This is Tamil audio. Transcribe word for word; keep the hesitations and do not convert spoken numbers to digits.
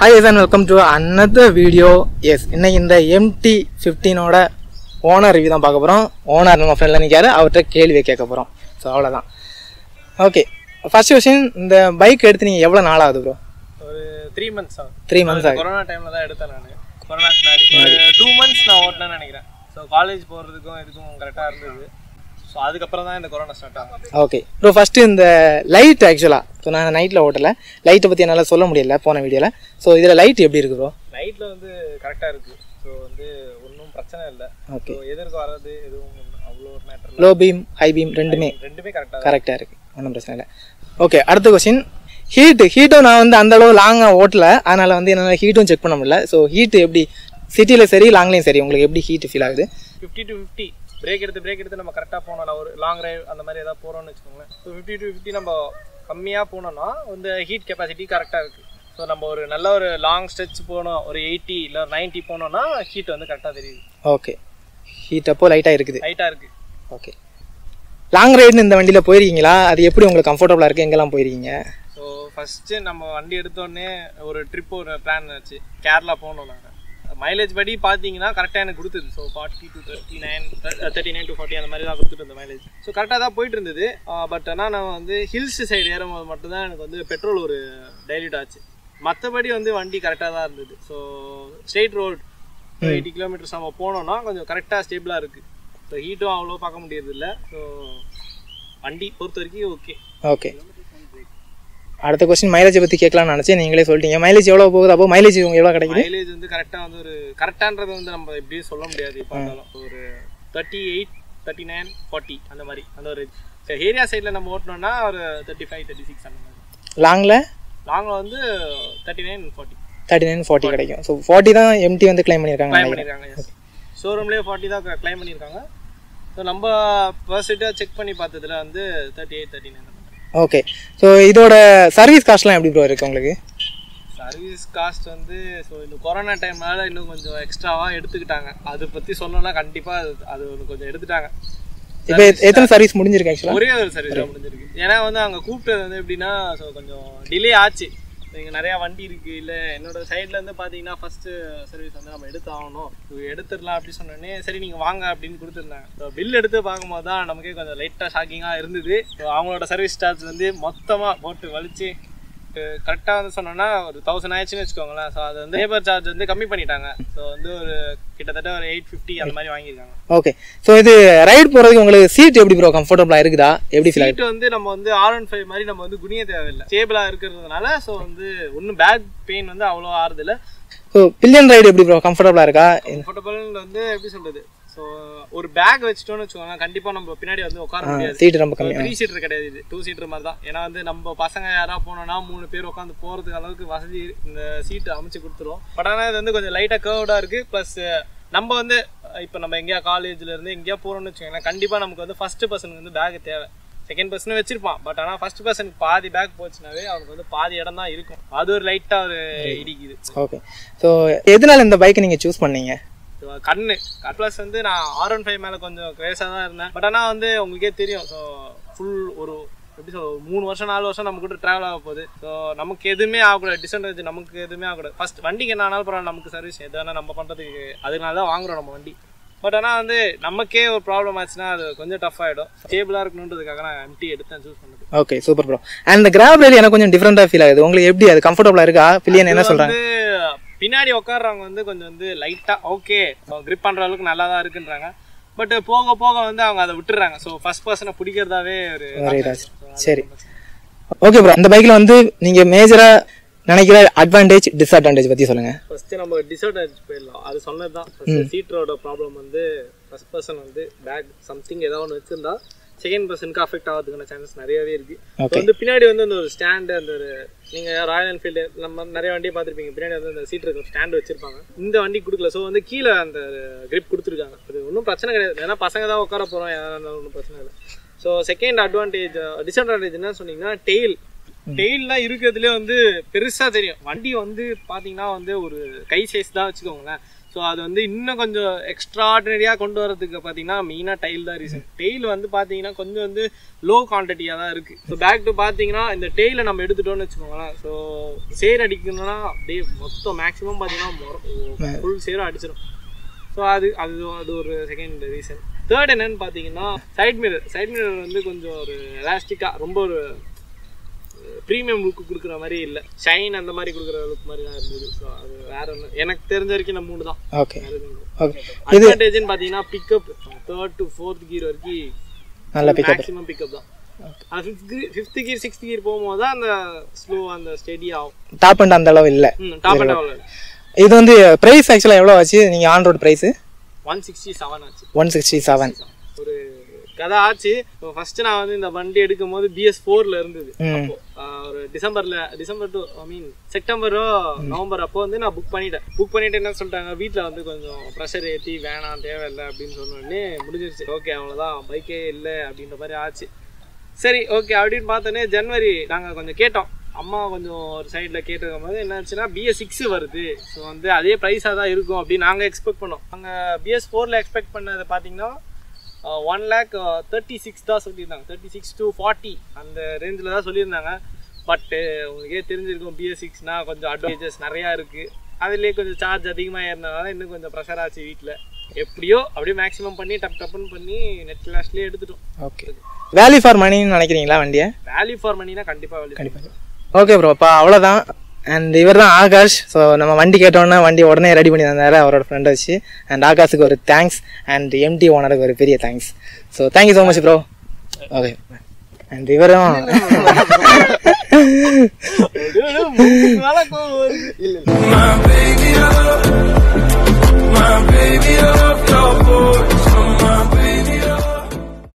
Hi guys and welcome to another video. Yes, இன்னைக்கு இந்த M T fifteen ஓட ஓனர் ரிவ்யூ தான் பார்க்க போறோம். ஓனர் நம்ம ஃப்ரெண்ட்ல நிக்காரு, அவர்ட்ட கேள்வி கேட்க போறோம். சோ அவ்வளவுதான். ஓகே, ஃபர்ஸ்ட் क्वेश्चन, இந்த பைக் எடுத்து நீங்க எவ்வளவு நாள் ஆகுது bro? ஒரு three months ஆகுது. three months ஆகுது. கொரோனா டைம்ல தான் எடுத்தேன் நான். கொரோனா முன்னாடி two months நான் ஓட்டனேன்னு நினைக்கிறேன். சோ காலேஜ் போறதுக்கும் இதுக்கும் கரெக்ட்டா இருந்துது. சோ அதுக்கு அப்புறம் தான் இந்த கொரோனா ஸ்டார்ட் ஆச்சு. ஓகே bro, ஃபர்ஸ்ட் இந்த லைட் एक्चुअली சோ நான் நைட்ல ஓட்டல, லைட் பத்தி என்னால சொல்ல முடியல போன வீடியோல. சோ இதல லைட் எப்படி இருக்கு bro? லைட்ல வந்து கரெக்ட்டா இருக்கு. சோ வந்து ஒண்ணும் பிரச்சனை இல்ல. சோ எதற்கு வரது எதுவும் அவ்ளோ மேட்டர் இல்ல. லோ பீம் ஹை பீம் ரெண்டுமே ரெண்டுமே கரெக்ட்டா கரெக்ட்டா இருக்கு. ஒண்ணும் பிரச்சனை இல்ல. ஓகே, அடுத்த क्वेश्चन, ஹீட் ஹீட்டோ நான் வந்து அந்த அளவு லாங்கா ஓட்டல, அதனால வந்து என்னால ஹீட்டும் செக் பண்ண முடியல. சோ ஹீட் எப்படி சிட்டில சரி லாங்லயும் சரி உங்களுக்கு எப்படி ஹீட் ஃபீல் ஆகுது? fifty to fifty பிரேக் எடுத்து பிரேக் எடுத்து நம்ம கரெக்ட்டா போறோம்னா ஒரு லாங் டிரைவ் அந்த மாதிரி ஏதாவது போறோம்னு வெச்சுக்கோங்க. சோ fifty to fifty நம்ம கம்மியா போறோம்னா அந்த ஹீட் கெபாசிட்டி கரெக்ட்டா இருக்கு. சோ நம்ம ஒரு நல்ல ஒரு லாங் ஸ்ட்ரெச் போறோம், ஒரு eighty இல்ல ninety போறோம்னா ஹீட் வந்து கரெக்ட்டா தெரியுது. ஓகே, ஹீட் அப்போ லைட்டா இருக்குது. லைட்டா இருக்கு. ஓகே, லாங் ரைட் இந்த வண்டில போயிருக்கீங்களா? அது எப்படி உங்களுக்கு கம்ஃபர்ட்டபிளா இருக்கு? எங்கலாம் போயிருக்கீங்க? சோ ஃபர்ஸ்ட் நம்ம வண்டி எடுத்தோனே ஒரு ட்ரிப் ஒரு பிளான் ஆச்சு, கேரளா போறோம்னா மைலேஜ் படி பாத்தீங்கன்னா கரெக்ட்டா எனக்கு கொடுத்தது. So forty to thirty-nine thirty-nine to forty அந்த மாதிரி தான் கொடுத்துட்டு இருந்த மைலேஜ். சோ கரெக்ட்டா தான் போயிட்டு இருந்தது. பட் ஆனா நான் வந்து ஹில்ஸ் சைடு ஏறும்போது மட்டும் தான் எனக்கு வந்து பெட்ரோல் ஒரு டைல்யூட் ஆச்சு. மத்தபடி வந்து வண்டி கரெக்ட்டா தான் இருந்தது. So straight road eighty kilometers நம்ம போனோம்னா கொஞ்சம் கரெக்ட்டா ஸ்டேபிளா இருக்கு. சோ ஹீட்டும் அவ்வளோ பார்க்க முடியறது இல்ல. சோ வண்டி பொறுத்த வரைக்கும் ஓகே. ஓகே, அடுத்த क्वेश्चन மைலேஜ் பத்தி கேட்கலாம்னு நினைச்சேன், நீங்களே சொல்லிட்டீங்க. மைலேஜ் எவ்வளவு போகுது? அப்போ மைலேஜ் உங்களுக்கு எவ்வளவு கிடைக்குது? மைலேஜ் வந்து கரெக்ட்டா வந்து ஒரு கரெக்ட்டான்றது வந்து நம்ம எப்படியும் சொல்ல முடியாது. பார்த்தாலும் ஒரு thirty-eight thirty-nine forty அந்த மாதிரி அந்த ஒரு ஏரியா சைடுல நம்ம ஓட்டணும்னா ஒரு thirty-five thirty-six அந்த மாதிரி. லாங்ல லாங்ல வந்து thirty-nine forty கிடைக்கும். சோ forty தான் M T வந்து க்ளைம் பண்ணிருக்காங்க. க்ளைம் பண்ணிருக்காங்க. ஷோரூம்லயே forty தான் க்ளைம் பண்ணிருக்காங்க. சோ நம்ம பர்சன்டேஜ் செக் பண்ணி பார்த்ததுல வந்து thirty-eight thirty-nine. ஓகே, சோ இதோட சர்வீஸ் காஸ்ட்லாம் எப்படி bro இருக்கு உங்களுக்கு? சர்வீஸ் காஸ்ட் வந்து சோ இந்த கொரோனா டைம்னால இன்னும் கொஞ்சம் எக்ஸ்ட்ராவா எடுத்துக்கிட்டாங்க. அது பத்தி சொன்னனா கண்டிப்பா அது கொஞ்சம் எடுத்துட்டாங்க. இப்போ எத்தனை சர்வீஸ் முடிஞ்சிருக்கு? एक्चुअली ஒரே ஒரு சர்வீஸ் தான் முடிஞ்சிருக்கு. ஏனா வந்து அங்க கூப்டது வந்து எப்படினா சோ கொஞ்சம் டிலே ஆச்சு. இங்க நிறைய வண்டி இருக்கு இல்ல, என்னோட சைடுல இருந்து பாத்தீங்கன்னா ஃபர்ஸ்ட் சர்வீஸ் வந்து நம்ம எடுத்து ஆகணும், எடுத்துடலாம் அப்படி சொன்னோடனே சரி நீங்க வாங்க அப்படின்னு கொடுத்துருந்தாங்க. பில் எடுத்து பார்க்கும்போது தான் நமக்கே கொஞ்சம் லைட்டா ஷாக்கிங்கா இருந்தது. அவங்களோட சர்வீஸ் சார்ஜ் வந்து மொத்தமா போட்டு வலிச்சு கரெக்டா வந்து சொன்னோம்னா ஒரு தௌசண்ட் ஆயிடுச்சுன்னு வச்சுக்கோங்களேன். ஸோ அது வந்து லேபர் சார்ஜ் வந்து கம்மி பண்ணிட்டாங்க. ஸோ வந்து ஒரு கிட்டத்தட்ட ஒரு எயிட் ஃபிஃப்டி அந்த மாதிரி வாங்கியிருக்காங்க. ஓகே, ஸோ இது ரைட் போறதுக்கு உங்களுக்கு சீட் எப்படி ப்ரோ கம்ஃபர்டபுளா இருக்குதா? எப்படி சீட் வந்து நம்ம வந்து ஆர் ஒன் ஃபைவ் மாதிரி நம்ம வந்து குனிய தேவையில்லை, ஸ்டேபிளா இருக்கிறதுனால. ஸோ வந்து ஒன்றும் பேக் பெயின் வந்து அவ்வளோ ஆறுது இல்லை. ஸோ பில்லியன் ரைடு எப்படி ப்ரோ கம்ஃபர்டபுளா இருக்கா? கம்ஃபர்டபுள் வந்து எப்படி சொல்றது, சோ ஒரு பேக் வெச்சிட்டோம்னு வெச்சுக்கோங்க கண்டிப்பா நம்ம பின்னாடி வந்து உட்கார முடியாது. சீட் ரொம்ப கம்மி. மூணு சீட்டர் கிடையாது, இது டூ சீட்டர் மாதிரி தான். ஏனா வந்து நம்ம பசங்க யாரா போறோம்னா மூணு பேர் உட்கார்ந்து போறதுக்கு அளவுக்கு வசதி இந்த சீட் அமைச்சு கொடுத்துரும். பட் ஆனா இது வந்து கொஞ்சம் லைட்டா கர்வ்டா இருக்கு. பிளஸ் நம்ம வந்து இப்போ நம்ம எங்கயா காலேஜ்ல இருந்து எங்கயா போறோம்னு வெச்சுக்கோங்க கண்டிப்பா நமக்கு வந்து ஃபர்ஸ்ட் பர்சனுக்கு வந்து பேக் தேவை. செகண்ட் பர்சன் வெச்சிருப்பான், பட் ஆனா ஃபர்ஸ்ட் பர்சனுக்கு பாதி பேக் போச்சுனாவே அவருக்கு வந்து பாதி இடம் தான் இருக்கும். அது ஒரு லைட்டா ஒரு இடிக்குது. ஓகே, சோ எதனால இந்த பைக் நீங்க சூஸ் பண்ணீங்க? கண்ணு கட்லாஸ் வந்து நான் ஆர் ஒன் ஃபைவ் மேலே கொஞ்சம் கிரேஸாக தான் இருந்தேன். பட் ஆனால் வந்து உங்களுக்கே தெரியும், ஸோ ஃபுல் ஒரு எப்படி சொல் மூணு வருஷம் நாலு வருஷம் நம்ம கூட ட்ராவல் ஆக போகுது. ஸோ நமக்கு எதுவுமே ஆகக்கூடாது, டிஸ்அட்வான்டேஜ் நமக்கு எதுவுமே ஆகக்கூடாது. ஃபர்ஸ்ட் வண்டிக்கு என்ன ஆனாலும் பரவாயில்ல, நமக்கு சர்வீஸ் எது வேணால் நம்ம பண்ணுறதுக்கு, அதனால தான் வாங்குகிறோம் நம்ம வண்டி. பட் ஆனால் வந்து நமக்கே ஒரு ப்ராப்ளம் ஆச்சுன்னா அது கொஞ்சம் டஃப் ஆகிடும். ஸ்டேபிளாக இருக்கணுன்றதுக்காக நான் எம்டி எடுத்தேன், சூஸ் பண்ணது. Okay, super bro. அண்ட் இந்த கிராப் ரைடு எனக்கு கொஞ்சம் டிஃப்ரெண்டாக ஃபீல் ஆகுது. உங்களுக்கு எப்படி அது கம்ஃபர்டபுளாக இருக்கா? பில்லியன் என்ன சொல்கிறாங்க? பின்னாடி உட்காடுறவங்க வந்து கொஞ்சம் வந்து லைட்டா ஓகே கிரிப் பண்ற அளவுக்கு நல்லா தான் இருக்குன்றாங்க. பட் போக போக வந்து அவங்க அதை விட்டுறாங்க. ஸோ ஃபர்ஸ்ட் பர்சனை பிடிக்கிறதாவே ஒரு சரி. ஓகே ப்ரோ, அந்த பைக்ல வந்து நீங்க மேஜரா நினைக்கிற அட்வான்டேஜ் டிஸ்அட்வான்டேஜ் பத்தி சொல்லுங்க. ஃபர்ஸ்ட் நம்ம டிஸ்அட்வான்டேஜ் போயிடலாம். அது சொன்னதுதான் சீட்டரோட ப்ராப்ளம் வந்து ஃபர்ஸ்ட் பர்சன் வந்து பேக் சம்திங் ஏதாவது ஒன்று வச்சிருந்தா செகண்ட் பர்சனுக்கு அஃபெக்ட் ஆகிறதுக்கான சான்சஸ் நிறையவே இருக்கு. வந்து பின்னாடி வந்து அந்த ஒரு ஸ்டாண்டு அந்த ஒரு நீங்க ராயல் என்ஃபீல்டு நம்ம நிறைய வண்டியை பார்த்துருப்பீங்க, பின்னாடி வந்து அந்த சீட் இருக்கிற ஸ்டாண்டு வச்சிருப்பாங்க. இந்த வண்டி கொடுக்கல. ஸோ வந்து கீழே அந்த கிரிப் கொடுத்துருக்காங்க. அது ஒன்றும் பிரச்சனை கிடையாது, ஏன்னா பசங்க தான் உட்கார போகிறோம், யாராலும் ஒன்றும் பிரச்சனை இல்லை. ஸோ செகண்ட் அட்வான்டேஜ் டிஸ்அட்வான்டேஜ் என்ன சொன்னீங்கன்னா டெயில் டெயில்லாம் இருக்கிறதுலே வந்து பெருசா தெரியும். வண்டி வந்து பார்த்தீங்கன்னா வந்து ஒரு கை சைஸ் தான் வச்சுக்கோங்களேன். So அது வந்து இன்னும் கொஞ்சம் எக்ஸ்ட்ராடினரியா கொண்டு வரதுக்கு பாத்தீங்கன்னா மெயினா டெயில் தான் ரீசன். டெயில் வந்து பாத்தீங்கன்னா கொஞ்சம் வந்து லோ குவான்டிட்டியா தான் இருக்கு. ஸோ பேக் டு பாத்தீங்கன்னா இந்த டெயில நம்ம எடுத்துட்டோம்னு வச்சுக்கோங்களேன். ஸோ சேர் அடிக்கணும்னா அப்படியே மொத்தம் மேக்ஸிமம் பாத்தீங்கன்னா ஃபுல் சேரும் அடிச்சிடும். ஸோ அது அது அது ஒரு செகண்ட் ரீசன். தேர்ட் என்னன்னு பார்த்தீங்கன்னா சைட் மிரர். சைட் மிரர் வந்து கொஞ்சம் ஒரு எலாஸ்டிக்காக ரொம்ப ஒரு ப்ரீமியம் லுக்கு கொடுக்குற மாதிரி இல்லை, ஷைன் அந்த மாதிரி கொடுக்குற லுக் மாதிரி தான் இருந்தது. ஸோ அது வேற ஒன்று எனக்கு தெரிஞ்ச வரைக்கும் நம்ம மூணு தான். Okay okay. அட்வான்டேஜ்னு பார்த்தீங்கன்னா pickup third to fourth gear வரைக்கும் நல்ல பிக்கப், மேக்ஸிமம் பிக்கப் தான். அது fifth gear fifth gear sixth gear போகும்போது தான் அந்த ஸ்லோ அந்த ஸ்டெடியாகும். டாப் அண்ட் அந்த அளவு இல்லை, டாப் அண்ட் அளவு. இது வந்து பிரைஸ் ஆக்சுவலாக எவ்வளோ ஆச்சு? நீங்கள் on road price one sixty seven ஆச்சு. ஒன் சிக்ஸ்டி செவன் ஒரு கதை ஆச்சு. ஃபர்ஸ்ட் நான் வந்து இந்த வண்டி எடுக்கும் போது பி எஸ் ஃபோர்ல இருந்தது. அப்போ ஒரு டிசம்பர்ல டிசம்பர் டு ஐ மீன் செப்டம்பரோ நவம்பர் அப்போ வந்து நான் புக் பண்ணிட்டேன். புக் பண்ணிட்டு என்ன சொல்லிட்டாங்க, வீட்டில் வந்து கொஞ்சம் ப்ரெஷர் ஏற்றி வேணாம் தேவையில்லை அப்படின்னு சொன்னோடனே முடிஞ்சிருச்சு. ஓகே அவ்வளோதான், பைக்கே இல்லை அப்படின்ற மாதிரி ஆச்சு. சரி ஓகே அப்படின்னு பார்த்தோன்னே ஜனவரி நாங்கள் கொஞ்சம் கேட்டோம், அம்மா கொஞ்சம் ஒரு சைடில் கேட்டுருக்கும் போது என்ன ஆச்சுன்னா பி எஸ் சிக்ஸ் வருது. ஸோ வந்து அதே ப்ரைஸாக தான் இருக்கும் அப்படின்னு நாங்கள் எக்ஸ்பெக்ட் பண்ணோம். நாங்கள் பி எஸ் ஃபோரில் எக்ஸ்பெக்ட் பண்ணது பார்த்தீங்கன்னா ஒன் லேக் தேர்ட்டி சிக்ஸ் தான் சொல்லியிருந்தாங்க, தேர்ட்டி சிக்ஸ் டு ஃபார்ட்டி அந்த ரேஞ்சில் தான் சொல்லியிருந்தாங்க. பட்டு உங்களுக்கே தெரிஞ்சிருக்கும் பி எஸ் சிக்ஸ்னால் கொஞ்சம் அட்வான்டேஜஸ் நிறையா இருக்குது. அதுலேயே கொஞ்சம் சார்ஜ் அதிகமாக ஏறினால இன்னும் கொஞ்சம் ப்ரெஷர் ஆச்சு வீட்டில். எப்படியோ அப்படியே மேக்ஸிமம் பண்ணி டப் டப்புன்னு பண்ணி நெட் கிளாஸ்லேயே எடுத்துட்டோம். ஓகே, வேல்யூ ஃபார் மணின்னு நினைக்கிறீங்களா வண்டியை? வேல்யூ ஃபார் மணினா கண்டிப்பாக வேல்யூ கண்டிப்பாக. ஓகே ப்ரோ, அப்போ அவ்வளோதான். அண்ட் இவர் தான் ஆகாஷ். ஸோ நம்ம வண்டி கேட்டோன்னா வண்டி உடனே ரெடி பண்ணி தந்தார் அவரோட ஃப்ரெண்டை வச்சு. அண்ட் ஆகாஷுக்கு ஒரு தேங்க்ஸ், அண்ட் எம்டி ஓனருக்கு ஒரு பெரிய thanks. So thank you so much bro. Okay, and இவரும் இல்லை